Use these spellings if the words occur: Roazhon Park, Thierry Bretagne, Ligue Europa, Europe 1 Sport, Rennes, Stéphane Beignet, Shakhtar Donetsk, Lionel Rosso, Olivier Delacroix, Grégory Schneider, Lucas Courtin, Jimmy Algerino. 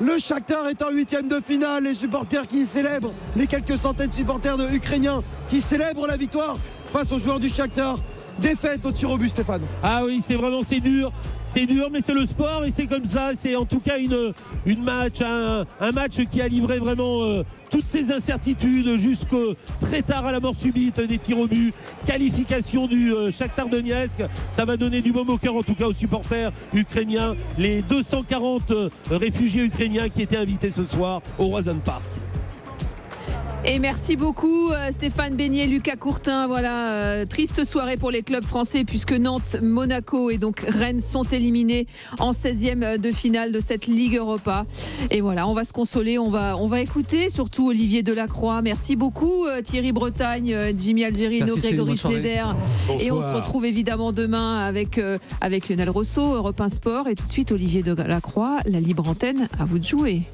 Le Shakhtar est en 8e de finale. Les supporters qui célèbrent, les quelques centaines de supporters ukrainiens qui célèbrent la victoire face aux joueurs du Shakhtar. Défaite au tir au but, Stéphane. Ah oui, c'est vraiment, c'est dur, mais c'est le sport et c'est comme ça. C'est en tout cas un match qui a livré vraiment toutes ses incertitudes jusqu'au très tard à la mort subite des tirs au but. Qualification du Shakhtar Donetsk. Ça va donner du baume au cœur en tout cas aux supporters ukrainiens, les 240 réfugiés ukrainiens qui étaient invités ce soir au Roazhon Park. Et merci beaucoup Stéphane Beignet, Lucas Courtin. Voilà, triste soirée pour les clubs français puisque Nantes, Monaco et donc Rennes sont éliminés en 16e de finale de cette Ligue Europa. Et voilà, on va se consoler, on va écouter surtout Olivier Delacroix. Merci beaucoup Thierry Bretagne, Jimmy Algerino, merci, Grégory Schneider. Bonsoir. Et on se retrouve évidemment demain avec Lionel Rosso, Europe 1 Sport. Et tout de suite Olivier Delacroix, la libre antenne, à vous de jouer.